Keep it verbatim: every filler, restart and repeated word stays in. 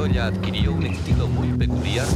criolla adquirió un estilo muy peculiar.